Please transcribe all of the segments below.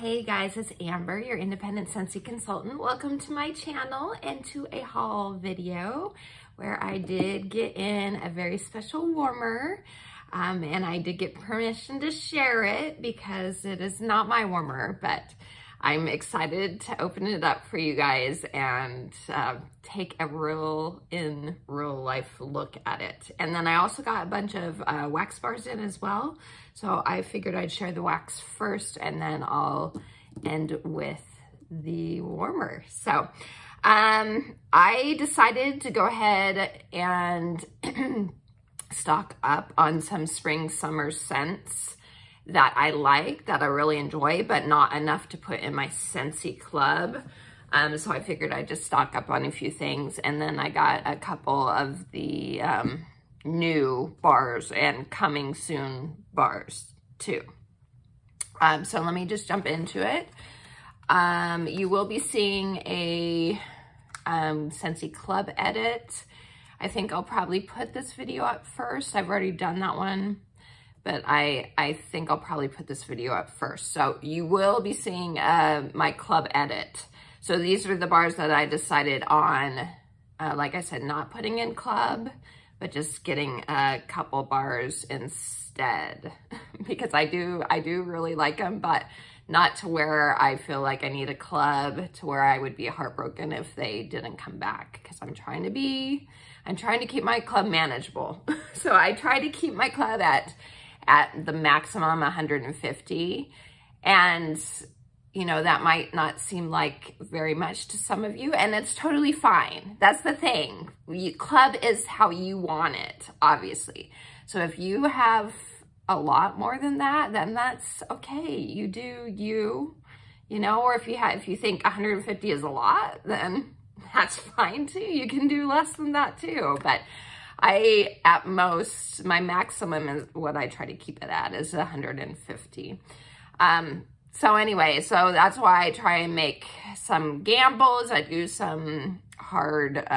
Hey guys, it's Amber, your independent Scentsy consultant. Welcome to my channel and to a haul video where I did get in a very special warmer and I did get permission to share it because it is not my warmer, but I'm excited to open it up for you guys and take a real life look at it. And then I also got a bunch of wax bars in as well. So I figured I'd share the wax first and then I'll end with the warmer. So I decided to go ahead and stock up on some spring summer scents that I like, that I really enjoy, but not enough to put in my Scentsy Club. So I figured I'd just stock up on a few things. And then I got a couple of the new bars and coming soon bars too. So let me just jump into it. You will be seeing a Scentsy Club edit. I think I'll probably put this video up first. I've already done that one, but I think I'll probably put this video up first. So you will be seeing my club edit. So these are the bars that I decided on, like I said, not putting in club, but just getting a couple bars instead because I do really like them, but not to where I feel like I need a club, to where I would be heartbroken if they didn't come back, because I'm trying to keep my club manageable. So I try to keep my club at the maximum 150. And, you know, that might not seem like very much to some of you, and it's totally fine. That's the thing. Club is how you want it, obviously. So if you have a lot more than that, then that's okay. You do you, you know, or if you think 150 is a lot, then that's fine too. You can do less than that too, but at most, my maximum is what I try to keep it at, is 150. So anyway, so that's why I try and make some gambles. I do some hard,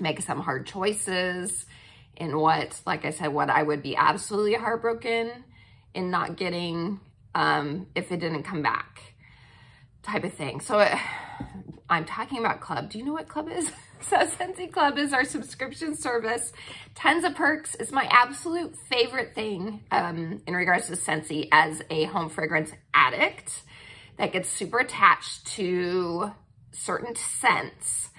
make some hard choices in what, like I said, what I would be absolutely heartbroken in not getting, if it didn't come back, type of thing. So I'm talking about club. Do you know what club is? So Scentsy Club is our subscription service. Tons of perks. It's my absolute favorite thing in regards to Scentsy as a home fragrance addict that gets super attached to certain scents.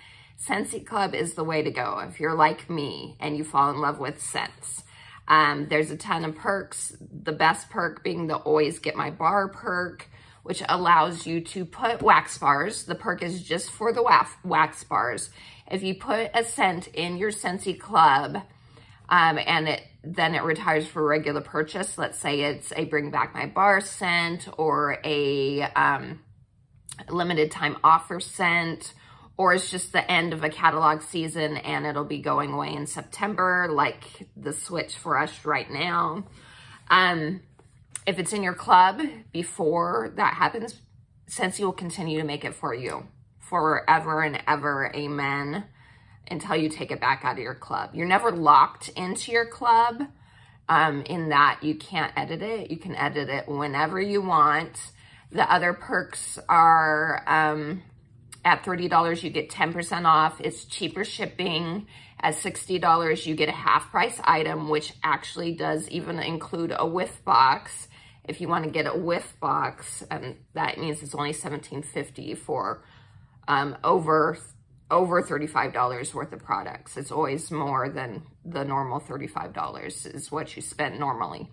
Scentsy Club is the way to go if you're like me and you fall in love with scents. There's a ton of perks. The best perk being the Always Get My Bar perk, which allows you to put wax bars. The perk is just for the wax bars. If you put a scent in your Scentsy Club and then it retires for regular purchase, let's say it's a Bring Back My Bar scent or a limited time offer scent, or it's just the end of a catalog season and it'll be going away in September, like the switch for us right now. If it's in your club before that happens, Scentsy will continue to make it for you forever and ever, amen, until you take it back out of your club. You're never locked into your club in that you can't edit it. You can edit it whenever you want. The other perks are at $30, you get 10% off. It's cheaper shipping. At $60, you get a half price item, which actually does even include a whiff box. If you want to get a whiff box, that means it's only $17.50 for over $35 worth of products. It's always more than the normal $35 is what you spend normally.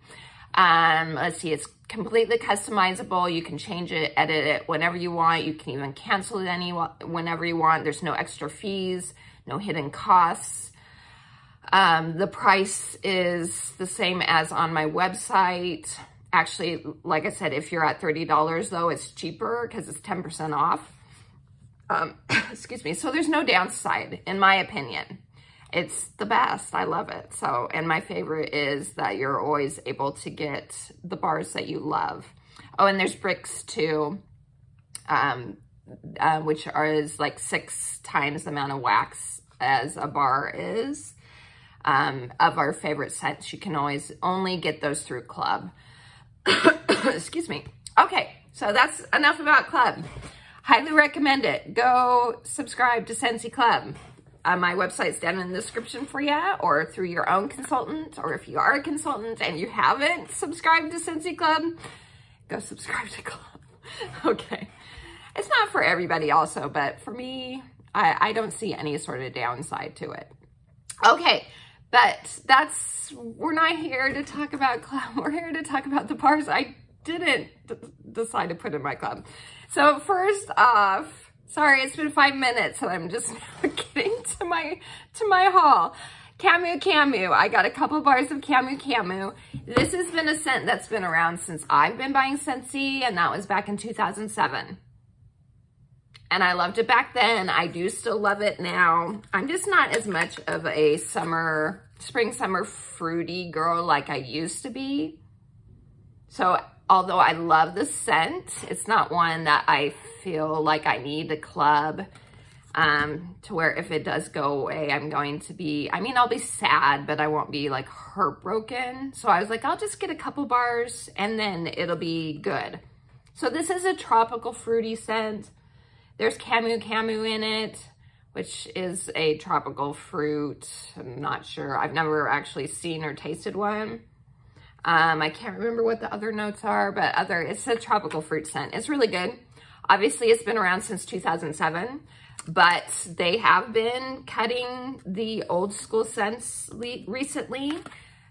Let's see, it's completely customizable. You can change it, edit it whenever you want. You can even cancel it whenever you want. There's no extra fees, no hidden costs. The price is the same as on my website. Actually, like I said, if you're at $30 though, it's cheaper because it's 10% off. Excuse me. So there's no downside, in my opinion. It's the best. I love it. So, and my favorite is that you're always able to get the bars that you love. Oh, and there's bricks too, which is like 6 times the amount of wax as a bar is of our favorite scents. You can only get those through club. Excuse me. Okay, So that's enough about Club. Highly recommend it. Go subscribe to Scentsy Club. My website's down in the description for you, or through your own consultant, or if you are a consultant and you haven't subscribed to Scentsy Club, go subscribe to Club. Okay. It's not for everybody also, but for me, I don't see any sort of downside to it. Okay, but we're not here to talk about Club. We're here to talk about the bars I didn't decide to put in my Club. So first off, sorry, it's been 5 minutes and I'm just now getting to my haul. Camu Camu. I got a couple bars of Camu Camu. This has been a scent that's been around since I've been buying Scentsy, and that was back in 2007. And I loved it back then. I do still love it now. I'm just not as much of a summer, spring, summer fruity girl like I used to be. So although I love the scent, it's not one that I feel like I need a Club to where if it does go away, I'm going to be, I mean, I'll be sad, but I won't be like heartbroken. So I was like, I'll just get a couple bars and then it'll be good. So this is a tropical fruity scent. There's Camu Camu in it, which is a tropical fruit. I'm not sure. I've never actually seen or tasted one. I can't remember what the other notes are, but it's a tropical fruit scent. It's really good. Obviously, it's been around since 2007, but they have been cutting the old school scents recently.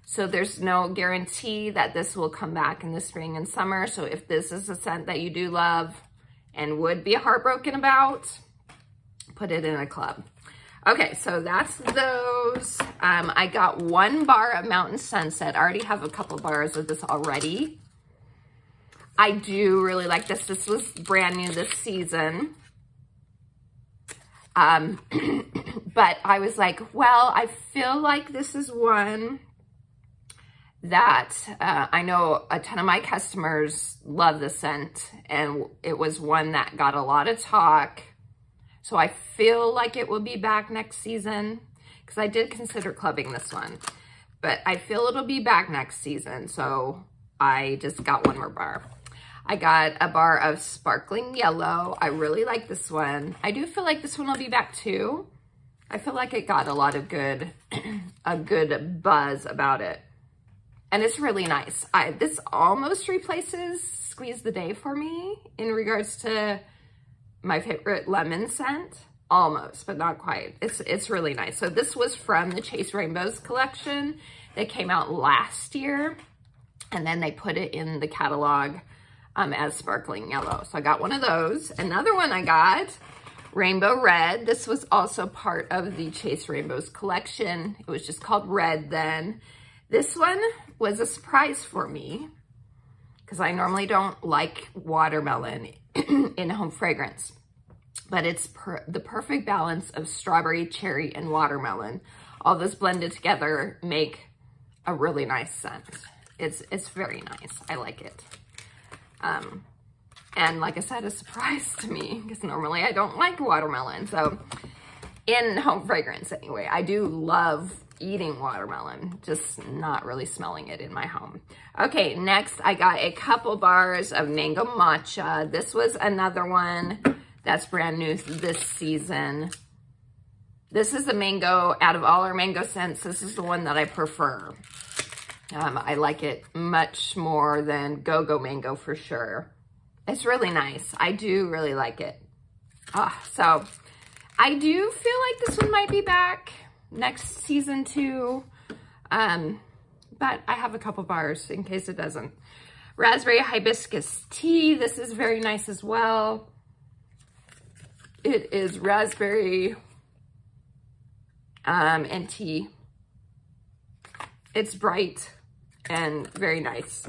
So there's no guarantee that this will come back in the spring and summer. So if this is a scent that you do love and would be heartbroken about, put it in a Club. Okay, so that's those. I got one bar of Mountain Sunset. I already have a couple bars of this already. I do really like this. This was brand new this season. But I was like, well, I feel like this is one that I know a ton of my customers love the scent, and it was one that got a lot of talk. So I feel like it will be back next season, because I did consider clubbing this one, but I feel it'll be back next season. So I just got one more bar. I got a bar of Sparkling Yellow. I really like this one. I do feel like this one will be back too. I feel like it got a lot of good, a good buzz about it. And it's really nice. This almost replaces Squeeze the Day for me in regards to my favorite lemon scent, almost, but not quite. It's really nice. So this was from the Chase Rainbows collection. They came out last year, and then they put it in the catalog as Sparkling Yellow. So I got one of those. Another one I got, Rainbow Red. This was also part of the Chase Rainbows collection. It was just called Red then. This one was a surprise for me, because I normally don't like watermelon in home fragrance, but it's the perfect balance of strawberry, cherry, and watermelon. All those blended together make a really nice scent. It's very nice. I like it. And like I said, a surprise to me, because normally I don't like watermelon. So in home fragrance anyway, I do love eating watermelon, just not really smelling it in my home. Okay, next I got a couple bars of mango matcha. This was another one that's brand new this season. This is the mango, out of all our mango scents, this is the one that I prefer. I like it much more than Go-Go Mango for sure. It's really nice. I do really like it. So I do feel like this one might be back next season too, but I have a couple bars in case it doesn't. Raspberry hibiscus tea. This is very nice as well. It is raspberry and tea. It's bright and very nice.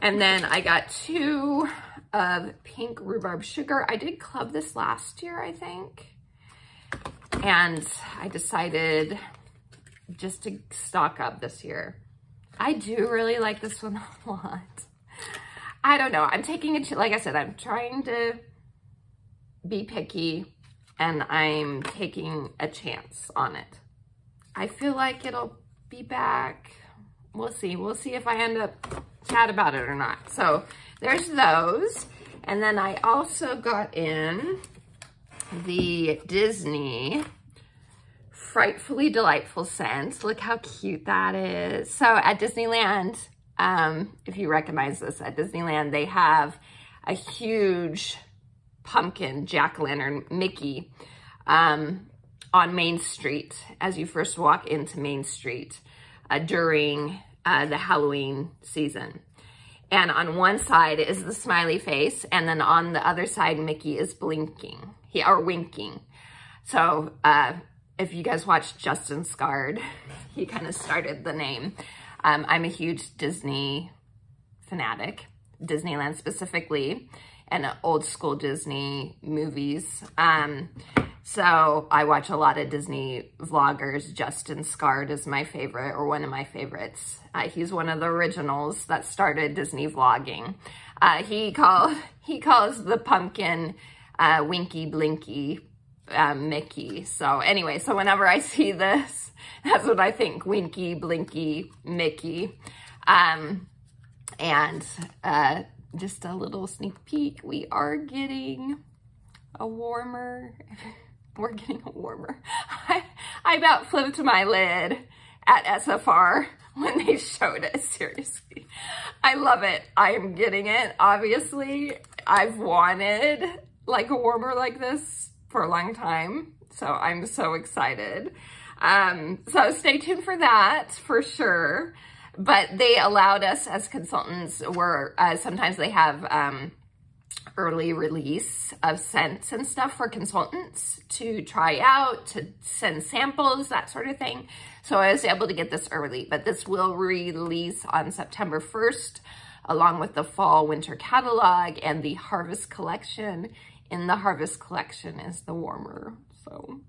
And then I got two of pink rhubarb sugar. I did club this last year, I think. And I decided just to stock up this year. I do really like this one a lot. I don't know. I'm taking it, like I said, I'm trying to be picky, and I'm taking a chance on it. I feel like it'll be back. We'll see. We'll see if I end up sad about it or not. So there's those. And then I also got in the Disney Frightfully Delightful scent. Look how cute that is. So at Disneyland, if you recognize this, at Disneyland, they have a huge pumpkin jack-o'-lantern Mickey on Main Street as you first walk into Main Street during the Halloween season. And on one side is the smiley face, and then on the other side, Mickey is blinking, or winking. So if you guys watched Justin Scarred, he kind of started the name. I'm a huge Disney fanatic, Disneyland specifically, and old school Disney movies. So I watch a lot of Disney vloggers. Justin Scarred is my favorite, or one of my favorites. He's one of the originals that started Disney vlogging. He calls the pumpkin Winky Blinky Mickey. So anyway, so whenever I see this, that's what I think, Winky Blinky Mickey. And just a little sneak peek, we are getting a warmer. We're getting a warmer. I about flipped my lid at SFR when they showed it, seriously. I love it. I am getting it, obviously. I've wanted like a warmer like this for a long time, so I'm so excited. So stay tuned for that, for sure. But they allowed us as consultants, where sometimes they have early release of scents and stuff for consultants to try out, to send samples, that sort of thing. So I was able to get this early, but this will release on September 1st, along with the fall winter catalog and the harvest collection. In the harvest collection is the warmer, so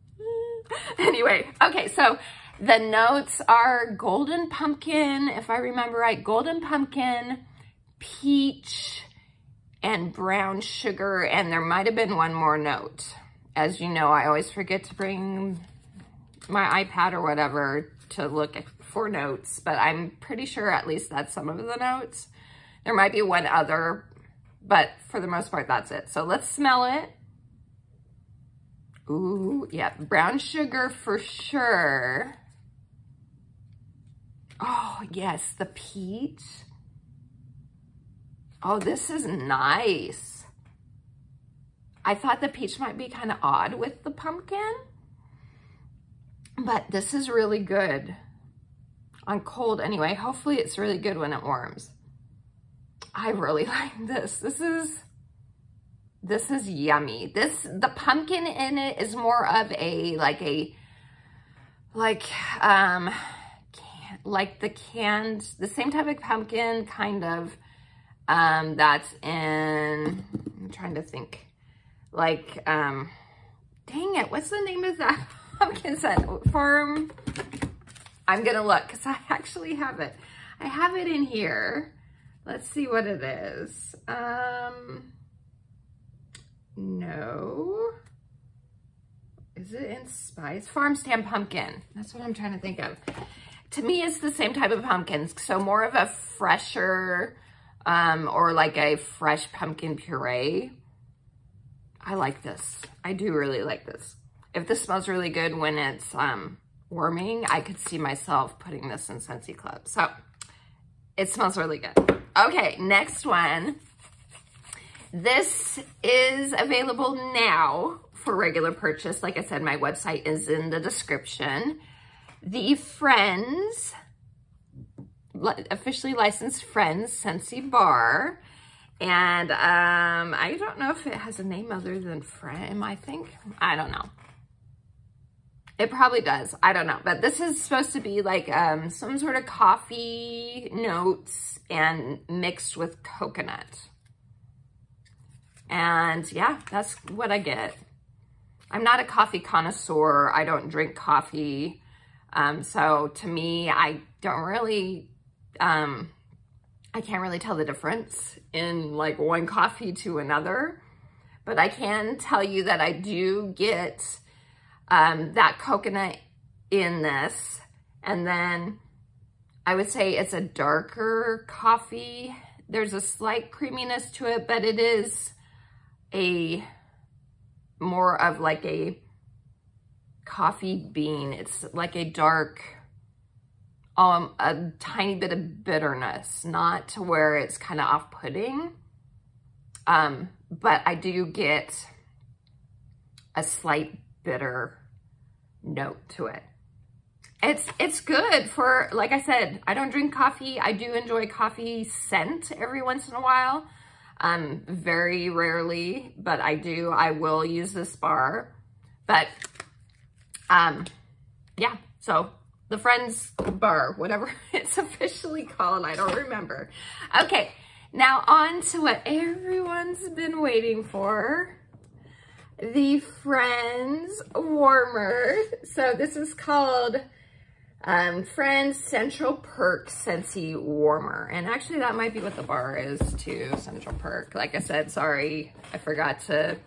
anyway. Okay, so the notes are golden pumpkin, if I remember right, golden pumpkin, peach, and brown sugar, and there might have been one more note. As you know, I always forget to bring my iPad or whatever to look for notes, but I'm pretty sure at least that's some of the notes. There might be one other, but for the most part, that's it. So let's smell it. Ooh, yeah, brown sugar for sure. Oh, yes, the peach. Oh, this is nice. I thought the peach might be kind of odd with the pumpkin, but this is really good on cold anyway. Hopefully it's really good when it warms. I really like this. This is yummy. The pumpkin in it is more of the same type of pumpkin kind of, that's in, I'm trying to think, dang it, what's the name of that pumpkin scent? Farm, I'm gonna look, because I actually have it. I have it in here. Let's see what it is. No, is it in spice? Farm stand pumpkin, that's what I'm trying to think of. To me, it's the same type of pumpkins, so more of a fresher, or like a fresh pumpkin puree. I like this. I do really like this. If this smells really good when it's warming, I could see myself putting this in Scentsy Club. So it smells really good. Okay, next one. This is available now for regular purchase. Like I said, my website is in the description. The Friends, officially licensed Friends Scentsy Bar, and I don't know if it has a name other than Friend. I think, I don't know, it probably does, I don't know. But this is supposed to be like some sort of coffee notes and mixed with coconut, and yeah, that's what I get. I'm not a coffee connoisseur, I don't drink coffee, so to me, I don't really I can't really tell the difference in like one coffee to another, but I can tell you that I do get that coconut in this. And then I would say it's a darker coffee. There's a slight creaminess to it, but it is a more of like a coffee bean. It's like a dark, a tiny bit of bitterness, not to where it's kind of off-putting. But I do get a slight bitter note to it. It's good for, like I said, I don't drink coffee. I do enjoy coffee scent every once in a while. Very rarely, but I do. I will use this bar, but yeah. So the Friends bar, whatever it's officially called, I don't remember. Okay, now on to what everyone's been waiting for. The Friends warmer. So this is called Friends Central Perk Scentsy Warmer. And actually that might be what the bar is too, Central Perk. Like I said, sorry, I forgot to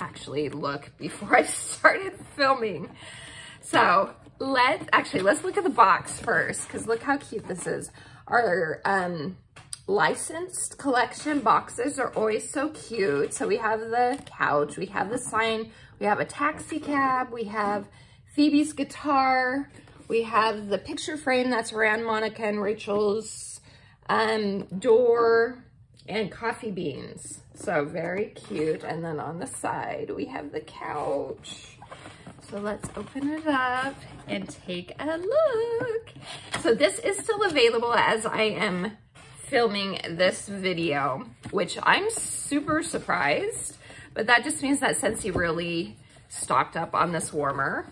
actually look before I started filming. So let's look at the box first, because look how cute this is. Our licensed collection boxes are always so cute. So we have the couch, we have the sign, we have a taxi cab, we have Phoebe's guitar, we have the picture frame that's around Monica and Rachel's door, and coffee beans. So very cute. And then on the side, we have the couch. So let's open it up and take a look. So this is still available as I am filming this video, which I'm super surprised, but that just means that Scentsy really stocked up on this warmer,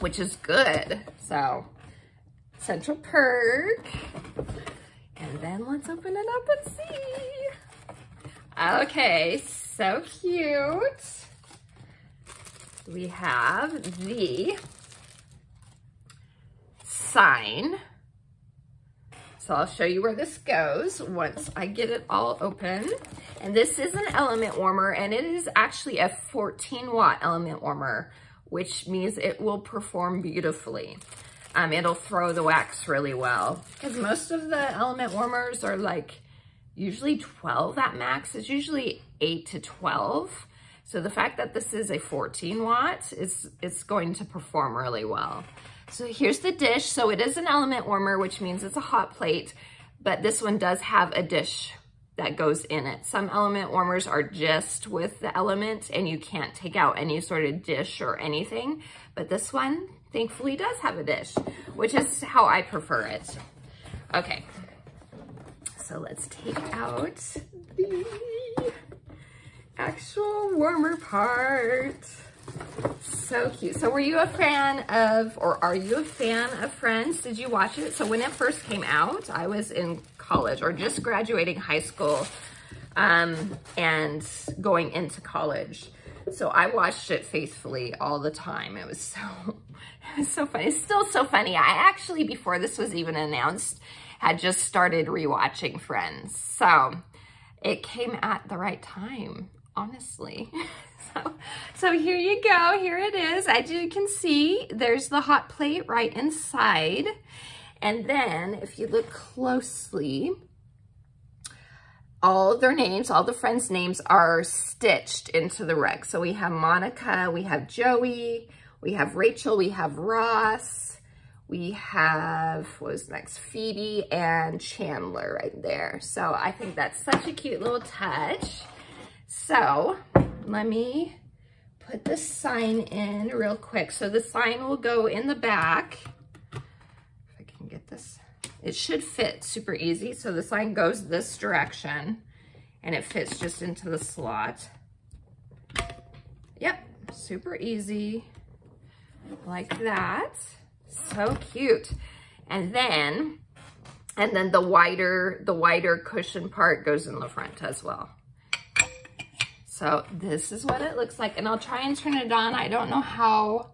which is good. So Central Perk, and then let's open it up and see. Okay, so cute. We have the sign. So I'll show you where this goes once I get it all open. And this is an element warmer, and it is actually a 14-watt element warmer, which means it will perform beautifully. It'll throw the wax really well, because most of the element warmers are like usually 12 at max. It's usually 8 to 12. So the fact that this is a 14-watt, it's going to perform really well. So here's the dish. So it is an element warmer, which means it's a hot plate, but this one does have a dish that goes in it. Some element warmers are just with the element and you can't take out any sort of dish or anything, but this one thankfully does have a dish, which is how I prefer it. Okay, so let's take out the actual warmer part. So cute. So were you a fan of, or are you a fan of Friends? Did you watch it? So when it first came out, I was in college or just graduating high school and going into college. So I watched it faithfully all the time. It was so funny. It's still so funny. I actually, before this was even announced, had just started rewatching Friends. So it came at the right time, honestly. So here you go, here it is. As you can see, there's the hot plate right inside. And then if you look closely, all their names, all the Friends' names are stitched into the wreck. So we have Monica, we have Joey, we have Rachel, we have Ross, we have, what was next? Phoebe and Chandler right there. So I think that's such a cute little touch. So let me put the sign in real quick. So the sign will go in the back. If I can get this, it should fit super easy. So the sign goes this direction and it fits just into the slot. Yep, super easy, like that. So cute. And then the wider cushion part goes in the front as well. So this is what it looks like, and I'll try and turn it on. I don't know how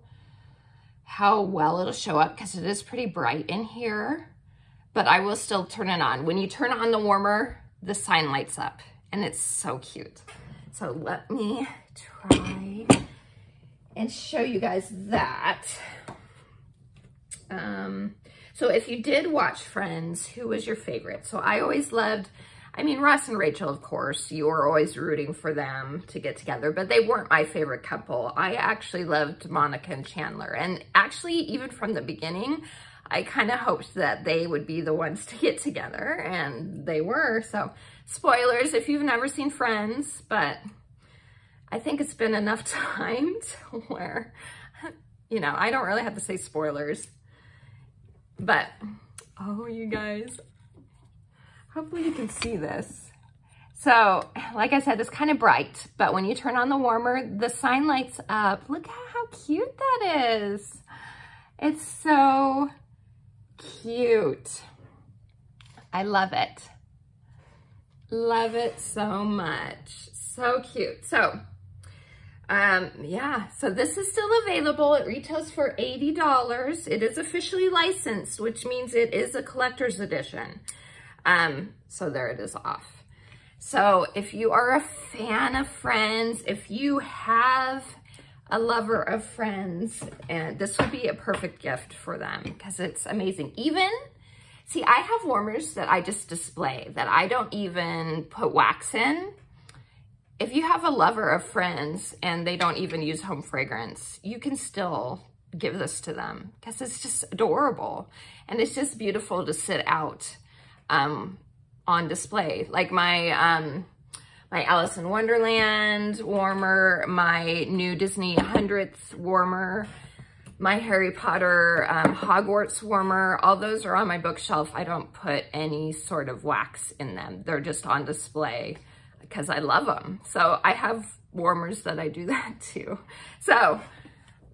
well it'll show up because it is pretty bright in here, but I will still turn it on. When you turn on the warmer, the sign lights up, and it's so cute. So let me try and show you guys that. So if you did watch Friends, who was your favorite? So I always loved I mean, Ross and Rachel, of course, you were always rooting for them to get together, but they weren't my favorite couple. I actually loved Monica and Chandler. And actually, even from the beginning, I kind of hoped that they would be the ones to get together, and they were. So, spoilers if you've never seen Friends, but I think it's been enough time to where, you know, I don't really have to say spoilers. But, oh, you guys, hopefully you can see this. So, like I said, it's kind of bright, but when you turn on the warmer, the sign lights up. Look at how cute that is. It's so cute. I love it. Love it so much. So cute. So, yeah, so this is still available. It retails for $80. It is officially licensed, which means it is a collector's edition. So there it is off. So if you are a fan of Friends, if you have a lover of Friends, and this would be a perfect gift for them because it's amazing. Even, see, I have warmers that I just display, that I don't even put wax in. If you have a lover of Friends and they don't even use home fragrance, you can still give this to them because it's just adorable. And it's just beautiful to sit out on display. Like my Alice in Wonderland warmer, my new Disney 100th warmer, my Harry Potter Hogwarts warmer, all those are on my bookshelf. I don't put any sort of wax in them. They're just on display because I love them. So I have warmers that I do that too. So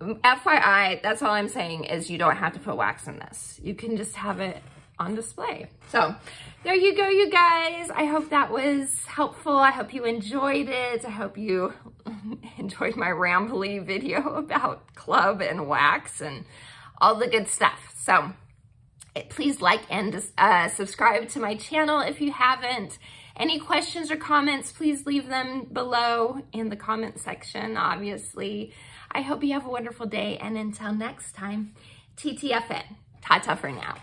FYI, that's all I'm saying is you don't have to put wax in this. You can just have it on display. So there you go, you guys. I hope that was helpful. I hope you enjoyed it. I hope you enjoyed my rambly video about club and wax and all the good stuff. So please like and subscribe to my channel if you haven't. Any questions or comments, please leave them below in the comment section, obviously. I hope you have a wonderful day, and until next time, TTFN. Ta-ta for now.